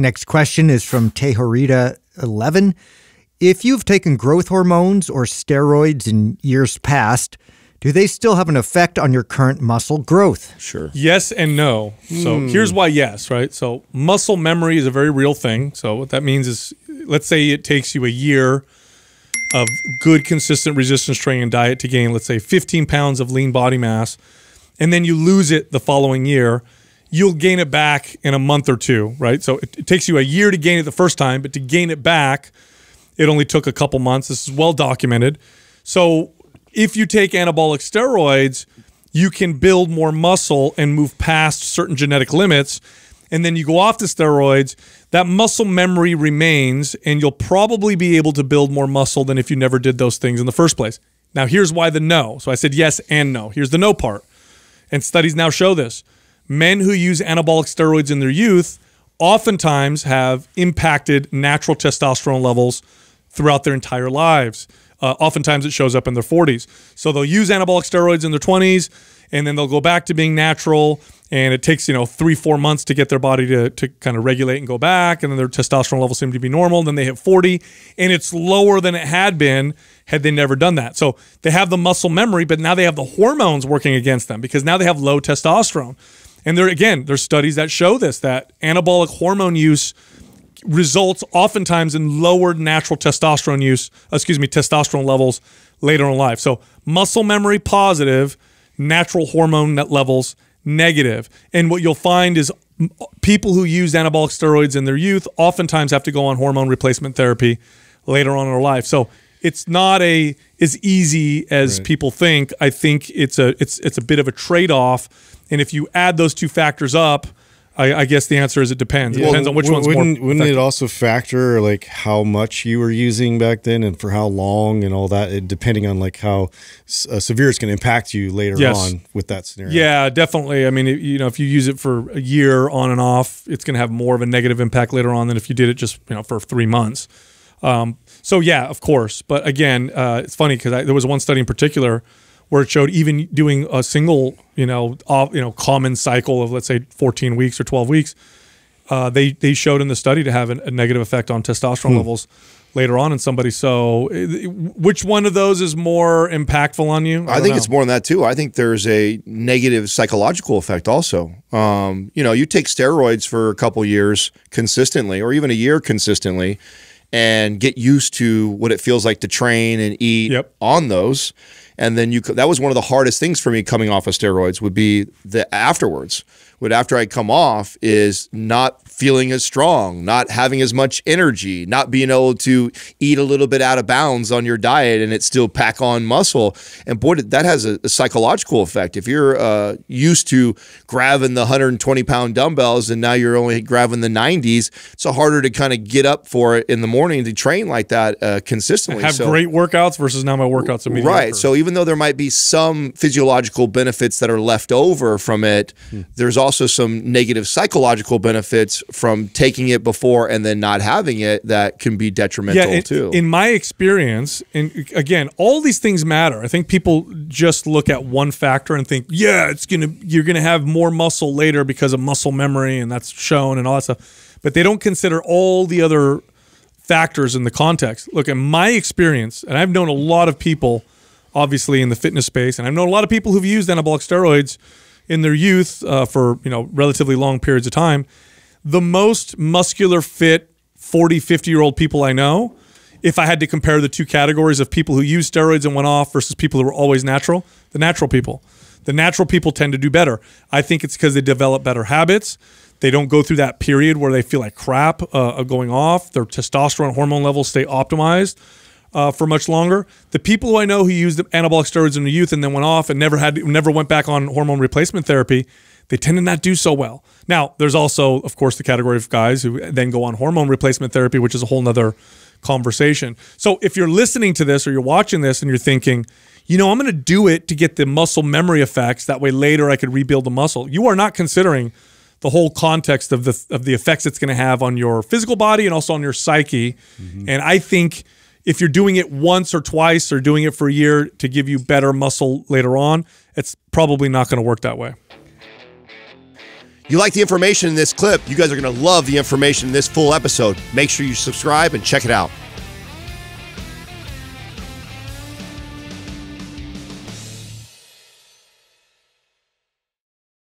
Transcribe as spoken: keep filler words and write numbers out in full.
Next question is from Tehorita eleven. If you've taken growth hormones or steroids in years past, do they still have an effect on your current muscle growth? Sure. Yes and no. So mm. here's why yes, right? So muscle memory is a very real thing. So what that means is, let's say it takes you a year of good, consistent resistance training and diet to gain, let's say, fifteen pounds of lean body mass, and then you lose it the following year. You'll gain it back in a month or two, right? So it, it takes you a year to gain it the first time, but to gain it back, it only took a couple months. This is well documented. So if you take anabolic steroids, you can build more muscle and move past certain genetic limits, and then you go off the steroids, that muscle memory remains, and you'll probably be able to build more muscle than if you never did those things in the first place. Now, here's why the no. So I said yes and no. Here's the no part. And studies now show this. Men who use anabolic steroids in their youth oftentimes have impacted natural testosterone levels throughout their entire lives. Uh, oftentimes it shows up in their forties. So they'll use anabolic steroids in their twenties, and then they'll go back to being natural, and it takes, you know, three, four months to get their body to, to kind of regulate and go back, and then their testosterone levels seem to be normal. Then they hit forty, and it's lower than it had been had they never done that. So they have the muscle memory, but now they have the hormones working against them because now they have low testosterone. And there, again, there's studies that show this, that anabolic hormone use results oftentimes in lowered natural testosterone use, excuse me, testosterone levels later in life. So muscle memory positive, natural hormone levels negative. And what you'll find is people who use anabolic steroids in their youth oftentimes have to go on hormone replacement therapy later on in their life. So it's not a as easy as right. people think. I think it's a it's it's a bit of a trade-off. And if you add those two factors up, I, I guess the answer is it depends. It well, depends on which one's wouldn't, more Wouldn't effective. It also factor like how much you were using back then and for how long and all that, it, depending on like how uh, severe it's going to impact you later yes. on with that scenario? Yeah, definitely. I mean, it, you know, if you use it for a year on and off, it's going to have more of a negative impact later on than if you did it just, you know, for three months. Um, so yeah, of course. But again, uh, it's funny because there was one study in particular where it showed even doing a single, you know, off, you know, common cycle of, let's say, fourteen weeks or twelve weeks, uh, they they showed in the study to have an, a negative effect on testosterone hmm. levels later on in somebody. So, which one of those is more impactful on you? I, I think know. it's more than that too. I think there's a negative psychological effect also. Um, you know, you take steroids for a couple years consistently, or even a year consistently, and get used to what it feels like to train and eat yep. on those. And then you, that was one of the hardest things for me coming off of steroids would be the afterwards. What after I come off is not feeling as strong, not having as much energy, not being able to eat a little bit out of bounds on your diet and it still pack on muscle. And boy, that has a, a psychological effect. If you're uh, used to grabbing the one hundred twenty pound dumbbells and now you're only grabbing the nineties, it's harder to kind of get up for it in the morning to train like that uh, consistently. I have so, great workouts versus now my workouts are mediocre. Right. So even though there might be some physiological benefits that are left over from it, hmm. there's also also some negative psychological benefits from taking it before and then not having it that can be detrimental yeah, in, too. In my experience, and again, all these things matter. I think people just look at one factor and think, yeah, it's gonna you're gonna have more muscle later because of muscle memory and that's shown and all that stuff. But they don't consider all the other factors in the context. Look, in my experience, and I've known a lot of people, obviously, in the fitness space, and I've known a lot of people who've used anabolic steroids in their youth uh, for, you know, relatively long periods of time. The most muscular fit forty, fifty year old people I know, if I had to compare the two categories of people who use steroids and went off versus people who were always natural, the natural people. The natural people tend to do better. I think it's because they develop better habits. They don't go through that period where they feel like crap uh, going off. Their testosterone hormone levels stay optimized Uh, for much longer. The people who I know who used anabolic steroids in their youth and then went off and never had, never went back on hormone replacement therapy, they tend to not do so well. Now, there's also, of course, the category of guys who then go on hormone replacement therapy, which is a whole nother conversation. So if you're listening to this or you're watching this and you're thinking, you know, I'm going to do it to get the muscle memory effects, that way later I could rebuild the muscle, you are not considering the whole context of the, of the effects it's going to have on your physical body and also on your psyche. Mm-hmm. And I think if you're doing it once or twice or doing it for a year to give you better muscle later on, it's probably not going to work that way. You like the information in this clip, you guys are going to love the information in this full episode. Make sure you subscribe and check it out.